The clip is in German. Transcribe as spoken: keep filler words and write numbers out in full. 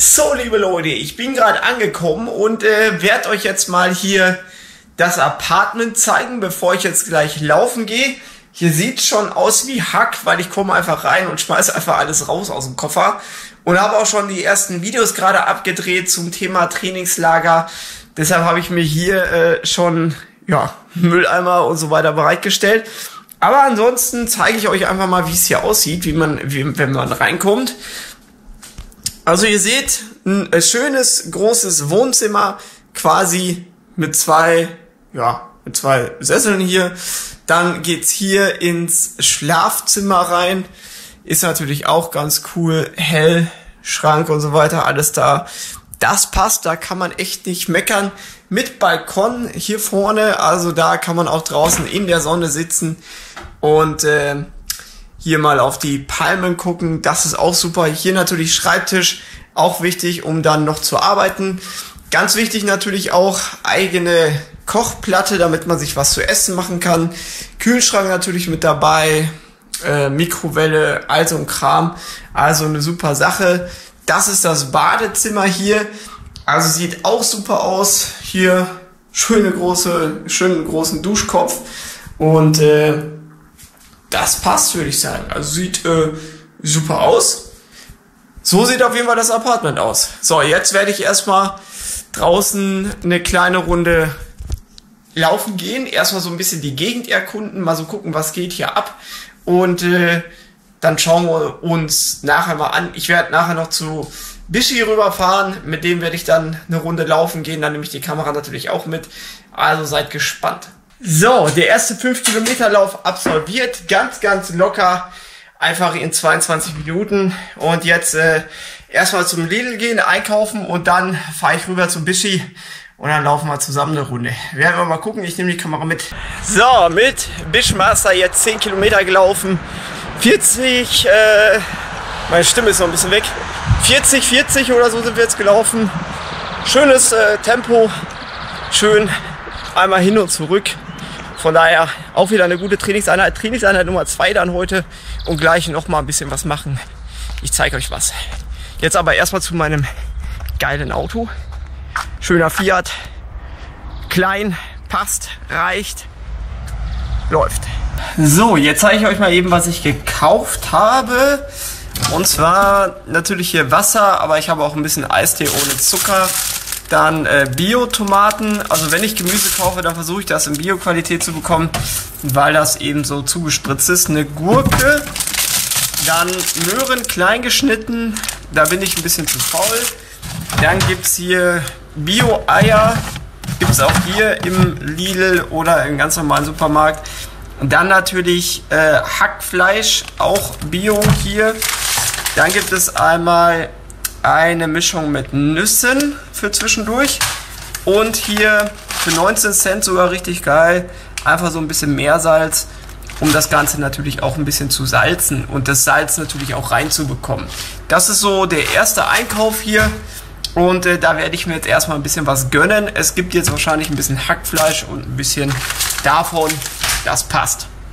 So, liebe Leute, ich bin gerade angekommen und äh, werde euch jetzt mal hier das Apartment zeigen, bevor ich jetzt gleich laufen gehe. Hier sieht schon aus wie Hack, weil ich komme einfach rein und schmeiße einfach alles raus aus dem Koffer. Und habe auch schon die ersten Videos gerade abgedreht zum Thema Trainingslager. Deshalb habe ich mir hier äh, schon ja, Mülleimer und so weiter bereitgestellt. Aber ansonsten zeige ich euch einfach mal, wie es hier aussieht, wie man, wie, wenn man reinkommt. Also ihr seht, ein schönes, großes Wohnzimmer, quasi mit zwei, ja, mit zwei Sesseln hier. Dann geht's hier ins Schlafzimmer rein. Ist natürlich auch ganz cool, hell, Schrank und so weiter, alles da. Das passt, da kann man echt nicht meckern. Mit Balkon hier vorne, also da kann man auch draußen in der Sonne sitzen und äh, hier mal auf die Palmen gucken. Das ist auch super. Hier natürlich Schreibtisch, auch wichtig, um dann noch zu arbeiten. Ganz wichtig natürlich auch eigene Kochplatte, damit man sich was zu essen machen kann. Kühlschrank natürlich mit dabei, äh, Mikrowelle, all so ein Kram. Also eine super Sache. Das ist das Badezimmer hier. Also sieht auch super aus. Hier schöne große, schönen großen Duschkopf. Und äh, das passt, würde ich sagen. Also sieht äh, super aus. So sieht auf jeden Fall das Apartment aus. So, jetzt werde ich erstmal draußen eine kleine Runde laufen gehen. Erstmal so ein bisschen die Gegend erkunden. Mal so gucken, was geht hier ab. Und äh, dann schauen wir uns nachher mal an. Ich werde nachher noch zu Bischi rüberfahren. Mit dem werde ich dann eine Runde laufen gehen. Dann nehme ich die Kamera natürlich auch mit. Also seid gespannt. So, der erste fünf Kilometer Lauf absolviert. Ganz, ganz locker. Einfach in zweiundzwanzig Minuten. Und jetzt äh, erstmal zum Lidl gehen, einkaufen. Und dann fahre ich rüber zum Bischi. Und dann laufen wir zusammen eine Runde. Werden wir mal gucken. Ich nehme die Kamera mit. So, mit Bischmaster jetzt zehn Kilometer gelaufen. vierzig, äh, meine Stimme ist noch ein bisschen weg, vierzig, vierzig oder so sind wir jetzt gelaufen. Schönes äh, Tempo, schön einmal hin und zurück. Von daher auch wieder eine gute Trainingseinheit. Trainingseinheit Nummer zwei dann heute und gleich noch mal ein bisschen was machen. Ich zeige euch was. Jetzt aber erstmal zu meinem geilen Auto. Schöner Fiat, klein, passt, reicht, läuft. So, jetzt zeige ich euch mal eben, was ich gekauft habe. Und zwar natürlich hier Wasser, aber ich habe auch ein bisschen Eistee ohne Zucker. Dann äh, Bio-Tomaten. Also wenn ich Gemüse kaufe, dann versuche ich das in Bio-Qualität zu bekommen, weil das eben so zugespritzt ist. Eine Gurke. Dann Möhren klein geschnitten. Da bin ich ein bisschen zu faul. Dann gibt es hier Bio-Eier. Gibt es auch hier im Lidl oder im ganz normalen Supermarkt. Und dann natürlich äh, Hackfleisch, auch Bio hier. Dann gibt es einmal eine Mischung mit Nüssen für zwischendurch. Und hier für neunzehn Cent sogar richtig geil. Einfach so ein bisschen Meersalz, um das Ganze natürlich auch ein bisschen zu salzen. Und das Salz natürlich auch reinzubekommen. Das ist so der erste Einkauf hier. Und äh, da werde ich mir jetzt erstmal ein bisschen was gönnen. Es gibt jetzt wahrscheinlich ein bisschen Hackfleisch und ein bisschen davon. Das passt.